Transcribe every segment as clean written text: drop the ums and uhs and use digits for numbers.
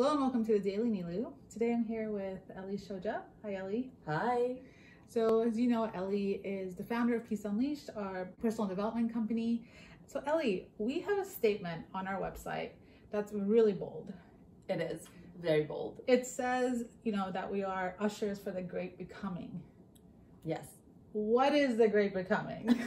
Hello and welcome to The Daily Neloo. Today I'm here with Ellie Shoja. Hi, Ellie. Hi. So as you know, Ellie is the founder of Peace Unleashed, our personal development company. So Ellie, we have a statement on our website that's really bold. It is very bold. It says, you know, that we are ushers for the great becoming. Yes. What is the great becoming?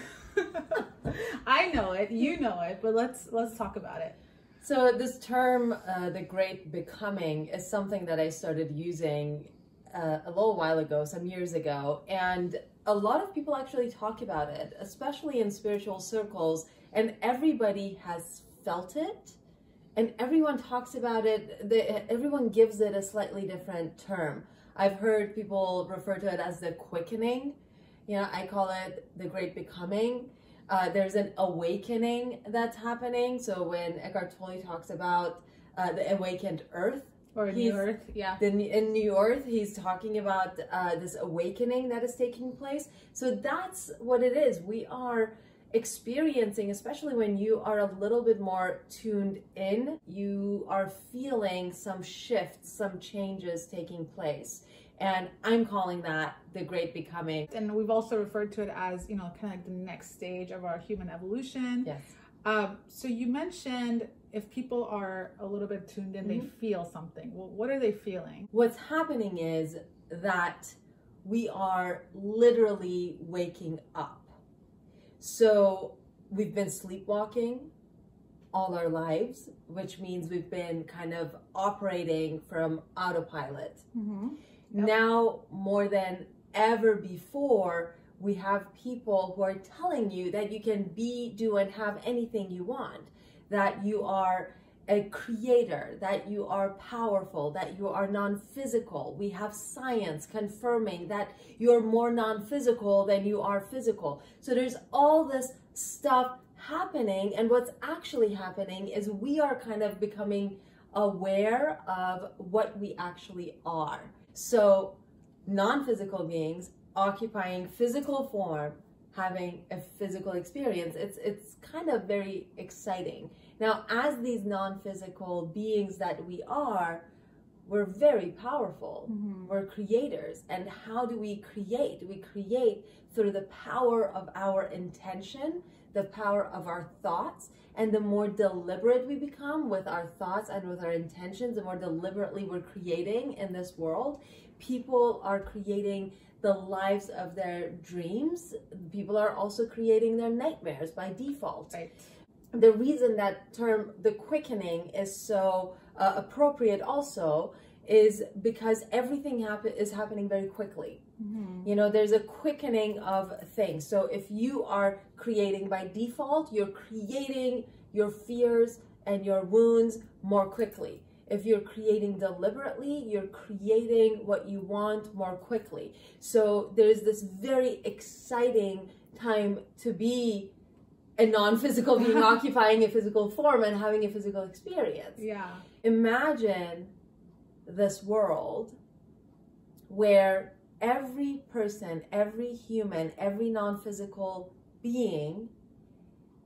I know it, you know it, but let's talk about it. So this term, the great becoming, is something that I started using a little while ago, some years ago, and a lot of people actually talk about it, especially in spiritual circles, and everybody has felt it, and everyone talks about it, everyone gives it a slightly different term. I've heard people refer to it as the quickening, you know, I call it the great becoming. There's an awakening that's happening. So when Eckhart Tolle talks about the awakened earth. Or New Earth, yeah. In New Earth, he's talking about this awakening that is taking place. So that's what it is. We are experiencing, especially when you are a little bit more tuned in, you are feeling some shifts, some changes taking place. And I'm calling that the great becoming. And we've also referred to it as, you know, kind of like the next stage of our human evolution. Yes. So you mentioned if people are a little bit tuned in, they feel something. Well, what are they feeling? What's happening is that we are literally waking up. So we've been sleepwalking all our lives, which means we've been kind of operating from autopilot. Mm-hmm. Yep. Now, more than ever before, we have people who are telling you that you can be, do, and have anything you want, that you are a creator, that you are powerful, that you are non-physical. We have science confirming that you're more non-physical than you are physical. So there's all this stuff happening, and what's actually happening is we are kind of becoming aware of what we actually are. So non-physical beings occupying physical form, having a physical experience, it's kind of very exciting. Now, as these non-physical beings that we are, we're very powerful. Mm-hmm. We're creators. And how do we create? We create through the power of our intention, the power of our thoughts, and the more deliberate we become with our thoughts and with our intentions, the more deliberately we're creating in this world. People are creating the lives of their dreams. People are also creating their nightmares by default. Right. The reason that term, the quickening, is so appropriate also is because everything is happening very quickly. Mm-hmm. You know, there's a quickening of things. So if you are creating by default, you're creating your fears and your wounds more quickly. If you're creating deliberately, you're creating what you want more quickly. So there's this very exciting time to be a non-physical being occupying a physical form and having a physical experience. Yeah. Imagine this world where every person, every human, every non-physical being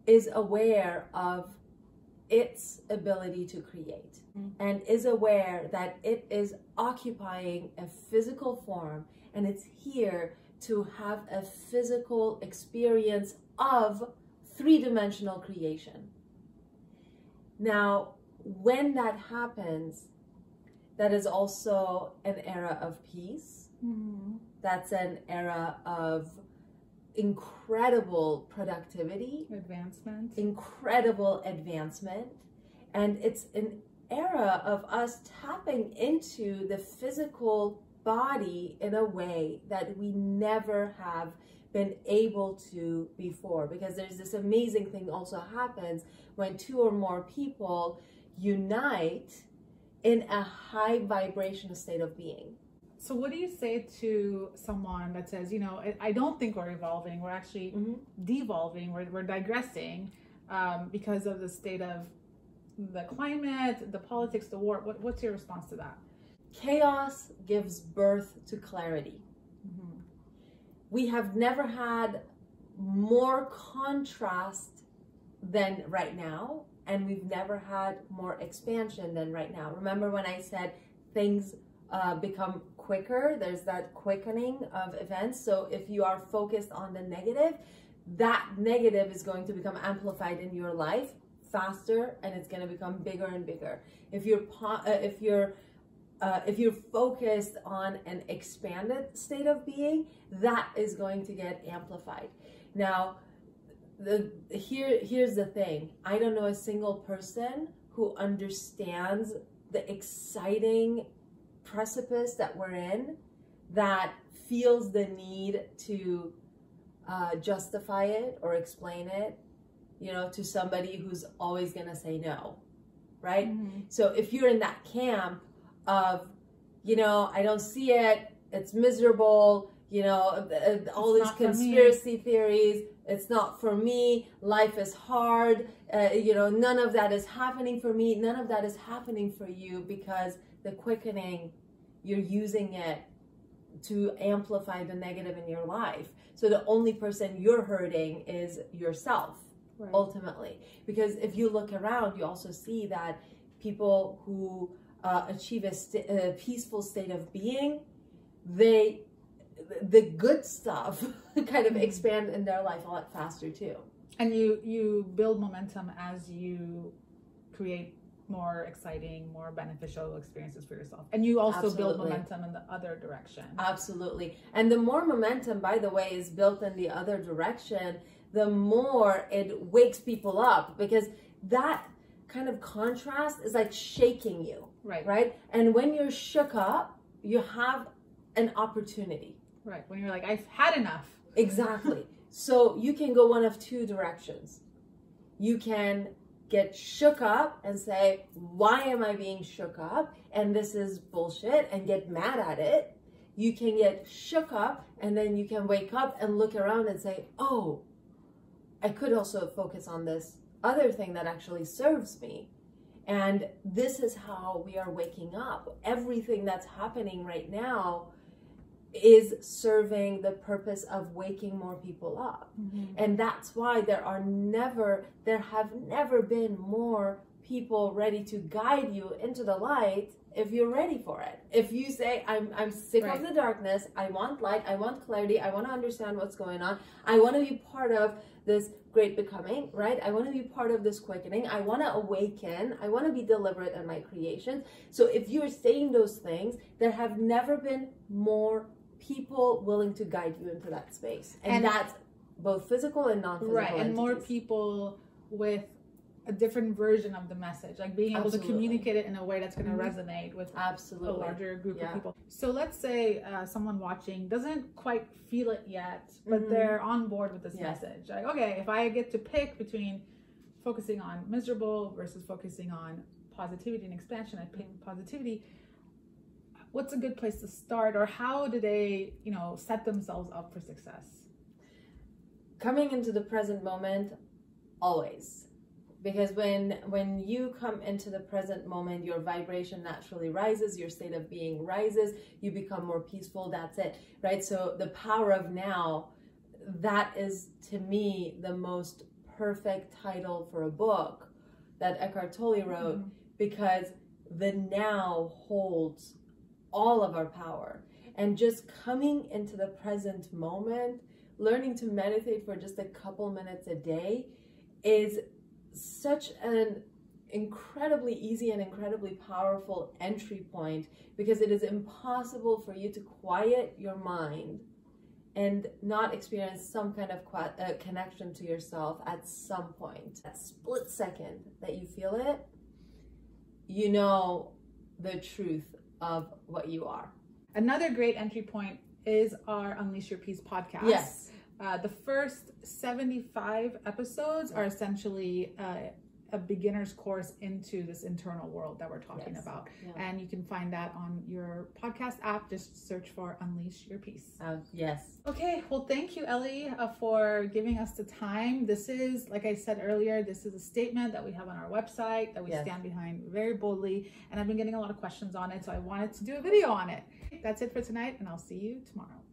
is aware of its ability to create and is aware that it is occupying a physical form and it's here to have a physical experience of three-dimensional creation. Now, when that happens, that is also an era of peace. Mm-hmm. That's an era of incredible productivity, advancement, incredible advancement, and it's an era of us tapping into the physical body in a way that we never have been able to before, because there's this amazing thing also happens when two or more people unite in a high vibrational state of being. So what do you say to someone that says, you know, I don't think we're evolving, we're actually devolving, we're digressing because of the state of the climate, the politics, the war. What's your response to that? Chaos gives birth to clarity. Mm-hmm. We have never had more contrast than right now and we've never had more expansion than right now. Remember when I said things become quicker? There's that quickening of events. So if you are focused on the negative, that negative is going to become amplified in your life faster, and it's going to become bigger and bigger. If you're focused on an expanded state of being, that is going to get amplified. Now, here's the thing. I don't know a single person who understands the exciting precipice that we're in, that feels the need to justify it or explain it, you know, to somebody who's always gonna say no, right? Mm-hmm. So if you're in that camp of, you know, I don't see it, it's miserable, you know, all these conspiracy theories, it's not for me, life is hard, you know, none of that is happening for me, none of that is happening for you, because the quickening, you're using it to amplify the negative in your life. So the only person you're hurting is yourself, right, ultimately. Because if you look around, you also see that people who achieve a peaceful state of being, the good stuff kind of expand in their life a lot faster too. And you build momentum as you create more exciting, more beneficial experiences for yourself. And you also build momentum in the other direction. Absolutely. And the more momentum, by the way, is built in the other direction, the more it wakes people up, because that kind of contrast is like shaking you. Right. Right. And when you're shook up, you have an opportunity. Right. When you're like, I've had enough. Exactly. So you can go one of two directions. You can get shook up and say, why am I being shook up? And this is bullshit, and get mad at it. You can get shook up, and then you can wake up and look around and say, oh, I could also focus on this other thing that actually serves me. And this is how we are waking up. Everything that's happening right now is serving the purpose of waking more people up. Mm-hmm. And that's why there have never been more people ready to guide you into the light if you're ready for it. If you say, I'm sick right. of the darkness, I want light, I want clarity, I want to understand what's going on, I want to be part of this great becoming, right? I want to be part of this quickening, I want to awaken, I want to be deliberate in my creations. So if you're saying those things, there have never been more people willing to guide you into that space. And that's both physical and non-physical right, entities. And more people with a different version of the message, like being able to communicate it in a way that's going to resonate with a larger group of people. So let's say someone watching doesn't quite feel it yet, but they're on board with this message. Like, okay, if I get to pick between focusing on miserable versus focusing on positivity and expansion, I pick positivity. What's a good place to start, or how do they, you know, set themselves up for success? Coming into the present moment, always. Because when you come into the present moment, your vibration naturally rises, your state of being rises, you become more peaceful, that's it, right? So the power of now, that is to me the most perfect title for a book that Eckhart Tolle wrote, because the now holds all of our power. And just coming into the present moment, learning to meditate for just a couple minutes a day is such an incredibly easy and incredibly powerful entry point, because it is impossible for you to quiet your mind and not experience some kind of connection to yourself at some point. That split second that you feel it, you know the truth of what you are. Another great entry point is our Unleash Your Peace podcast. Yes. The first 75 episodes are essentially a beginner's course into this internal world that we're talking about. Yeah. And you can find that on your podcast app. Just search for Unleash Your Peace. Okay. Well, thank you, Ellie, for giving us the time. This is, like I said earlier, this is a statement that we have on our website that we stand behind very boldly. And I've been getting a lot of questions on it, so I wanted to do a video on it. That's it for tonight, and I'll see you tomorrow.